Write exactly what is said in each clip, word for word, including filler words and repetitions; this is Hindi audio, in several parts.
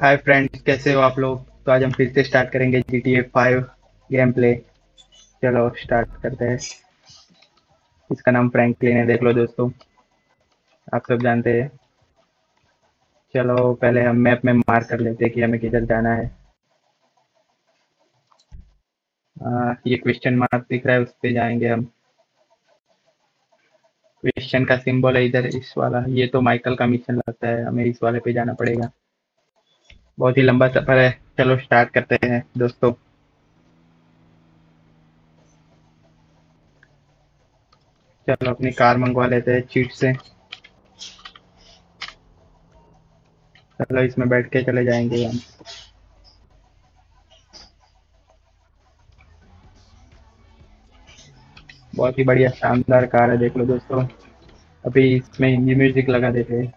हाय फ्रेंड्स, कैसे हो आप लोग। तो आज हम फिर से स्टार्ट करेंगे G T A five game play. चलो स्टार्ट करते हैं। इसका नाम फ्रैंकलिन है, देख लो दोस्तों, आप सब जानते हैं। चलो पहले हम मैप में मार्क कर लेते हैं कि हमें किधर जाना है। आ, ये क्वेश्चन मार्क दिख रहा है, उस पर जाएंगे हम। क्वेश्चन का सिंबल है इधर, इस वाला। ये तो माइकल का मिशन लगता है, हमें इस वाले पे जाना पड़ेगा। बहुत ही लंबा सफर है, चलो स्टार्ट करते हैं दोस्तों। चलो अपनी कार मंगवा लेते हैं चीट से। चलो इसमें बैठ के चले जाएंगे हम। बहुत ही बढ़िया शानदार कार है, देख लो दोस्तों। अभी इसमें हिंदी म्यूजिक लगा देते हैं।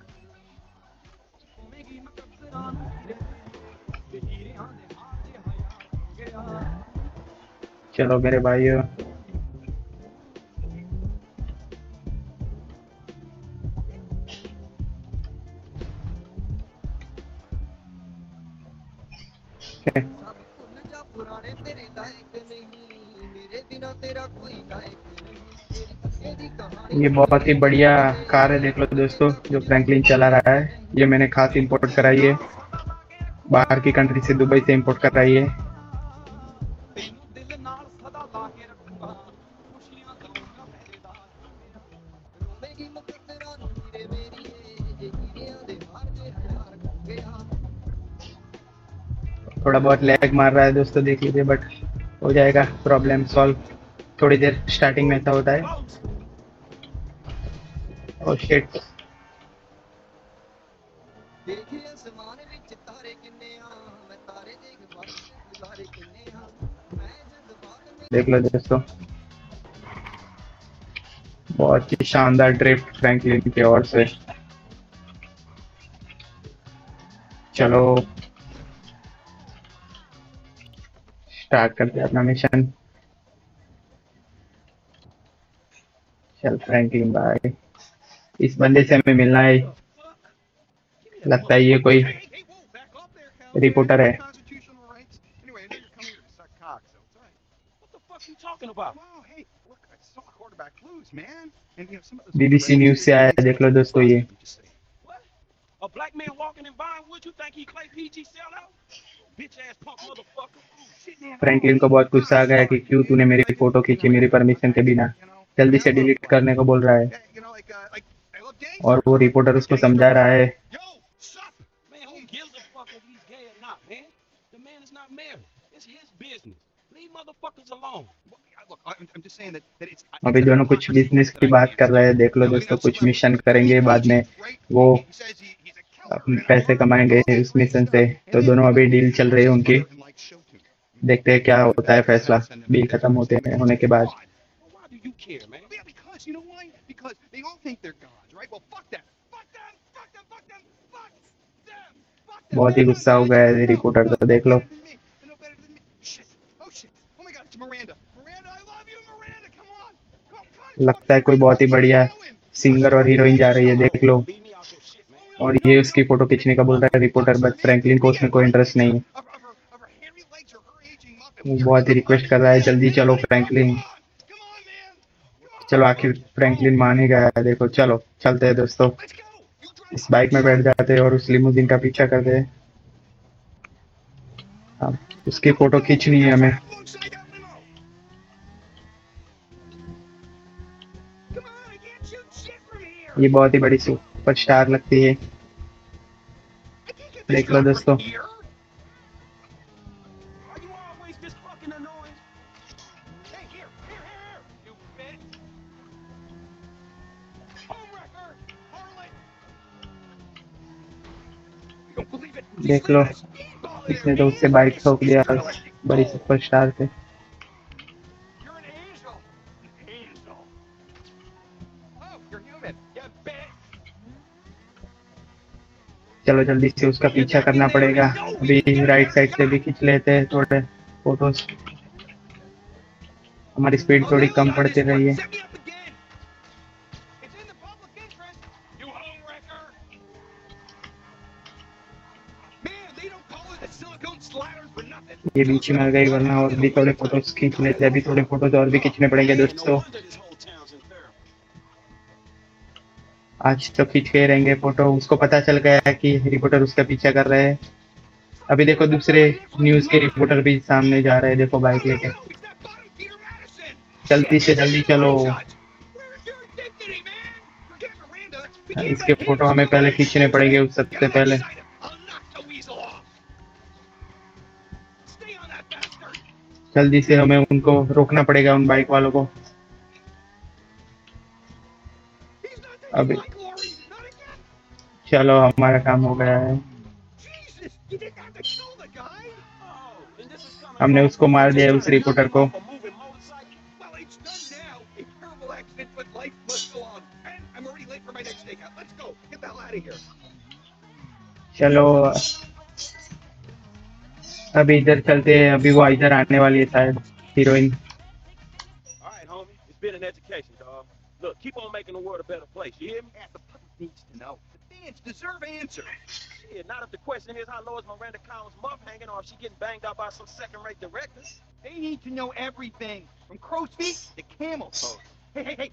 चलो मेरे भाइयों, ये बहुत ही बढ़िया कार है, देख लो दोस्तों, जो फ्रैंकलिन चला रहा है। ये मैंने खास इंपोर्ट कराई है, बाहर की कंट्री से, दुबई से इंपोर्ट कराई है। थोड़ा बहुत लैग मार रहा है दोस्तों, देख लीजिए, बट हो जाएगा प्रॉब्लम सॉल्व। थोड़ी देर स्टार्टिंग में ऐसा होता है। ओह शिट, देख लो दोस्तों, बहुत ही शानदार ड्रिफ्ट फ्रैंकलिन की ओर से। चलो स्टार्ट करते हैं अपना मिशन। चल फ्रैंकलिन भाई, इस बंदे से हमें मिलना है। लगता है ये कोई रिपोर्टर है। बी बी सी न्यूज से आया है, देख लो दोस्तों। ये फ्रैंकलिन को बहुत गुस्सा आ गया कि क्यों तूने मेरी फोटो खींची मेरी परमिशन के बिना। जल्दी से डिलीट करने को बोल रहा है, और वो रिपोर्टर उसको समझा रहा है। अभी दोनों कुछ बिजनेस की बात कर रहे हैं, देख लो दोस्तों। कुछ मिशन करेंगे बाद में, वो पैसे कमाएंगे उस मिशन से। तो दोनों अभी डील चल रही है उनकी, देखते हैं क्या होता है फैसला। डील खत्म होते हैं होने के बाद। बहुत ही गुस्सा हो गया है रिपोर्टर को, देख लो। लगता है कोई बहुत ही बढ़िया सिंगर और हीरोइन जा रही है, देख लो। और ये उसकी फोटो खींचने का बोल रहा है रिपोर्टर, बट फ्रैंकलिन को उसमें कोई इंटरेस्ट नहीं है। वो बहुत ही रिक्वेस्ट कर रहा है, जल्दी चलो फ्रैंकलिन। चलो आखिर फ्रैंकलिन मान ही गया है, देखो। चलो चलते हैं दोस्तों, इस बाइक में बैठ जाते हैं और उस लिमोजिन का पीछा करते हैं। अब उसकी फोटो खींचनी है हमें। ये बहुत ही बड़ी सुपरस्टार लगती है, देख लो दोस्तों। देख लो, इसने तो उससे बाइक ठोक दिया बड़ी सुपरस्टार पे। चलो जल्दी से उसका पीछा करना पड़ेगा। अभी राइट साइड से भी खींच लेते हैं थोड़े फोटोज। हमारी स्पीड थोड़ी कम पड़ती रही है। ये बीच में आ गई, वरना और भी थोड़े फोटोज खींच लेते। अभी थोड़े फोटोज और भी खींचने पड़ेंगे दोस्तों, आज तो खींचते रहेंगे फोटो। उसको पता चल गया है कि रिपोर्टर उसका पीछा कर रहे हैं। अभी देखो दूसरे न्यूज के रिपोर्टर भी सामने जा रहे हैं, देखो बाइक लेके। जल्दी से जल्दी चलो, इसके फोटो हमें पहले खींचने पड़ेंगे उस सबसे पहले। जल्दी से हमें उनको रोकना पड़ेगा, उन बाइक वालों को। अभी चलो हमारा काम हो गया है, हमने उसको मार दिया उस रिपोर्टर को। चलो अभी इधर चलते हैं, अभी वो इधर आने वाली है शायद heroine. Look, keep on making the world a better place. You hear me? The public needs to know. The fans deserve answers. Yeah, not if the question is how low is Miranda Collins' muff hanging, or is she getting banged out by some second-rate directors? They need to know everything, from crow's feet to camel toes. Hey, hey, hey!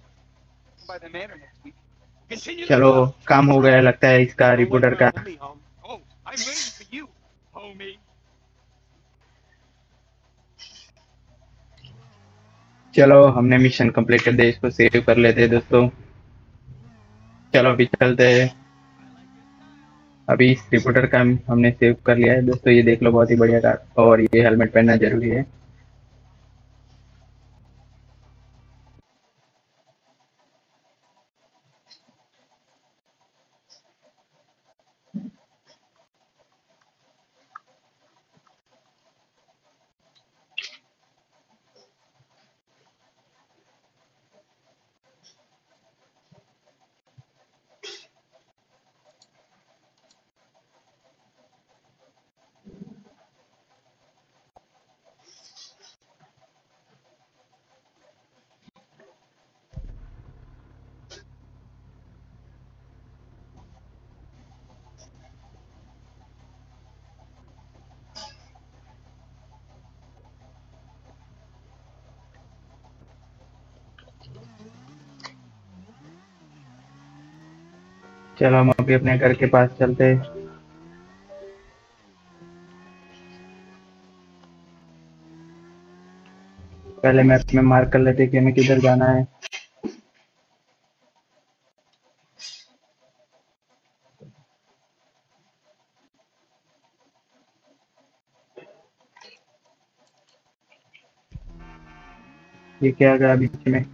By the manor next week. Continue. चलो काम हो गया लगता है इसका रिपोर्टर का। Oh, I'm waiting for you, homie. चलो हमने मिशन कंप्लीट कर दिया, इसको सेव कर लेते हैं दोस्तों। चलो अभी चलते हैं, अभी इस रिपोर्टर का हमने सेव कर लिया है दोस्तों। ये देख लो, बहुत ही बढ़िया कार, और ये हेलमेट पहनना जरूरी है। चलो हम अभी अपने घर के पास चलते हैं। पहले मैप में मार्क कर लेते कि हमें किधर जाना है। ये क्या गया बीच में?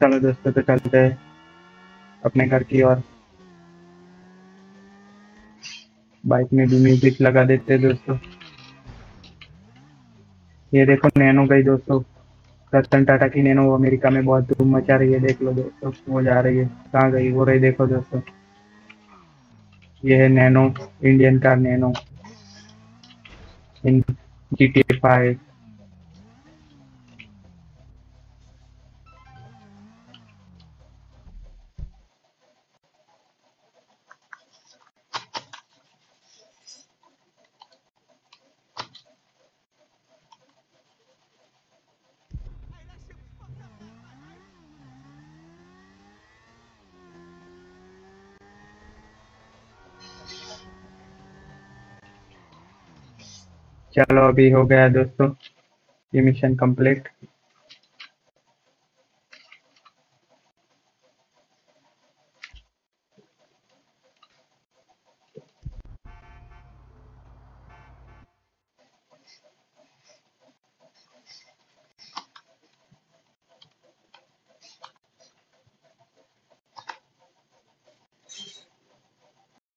चलो दोस्तों तो चलते हैं अपने घर की ओर। बाइक में भी म्यूजिक लगा देते हैं दोस्तों। ये देखो नैनो गई दोस्तों, रतन टाटा की नैनो। वो अमेरिका में बहुत धूम मचा रही है, देख लो दोस्तों। वो जा रही है, कहाँ गई वो? रही देखो दोस्तों, ये है Nano, Indian car Nano in G T A five. चलो अभी हो गया दोस्तों ये मिशन कंप्लीट।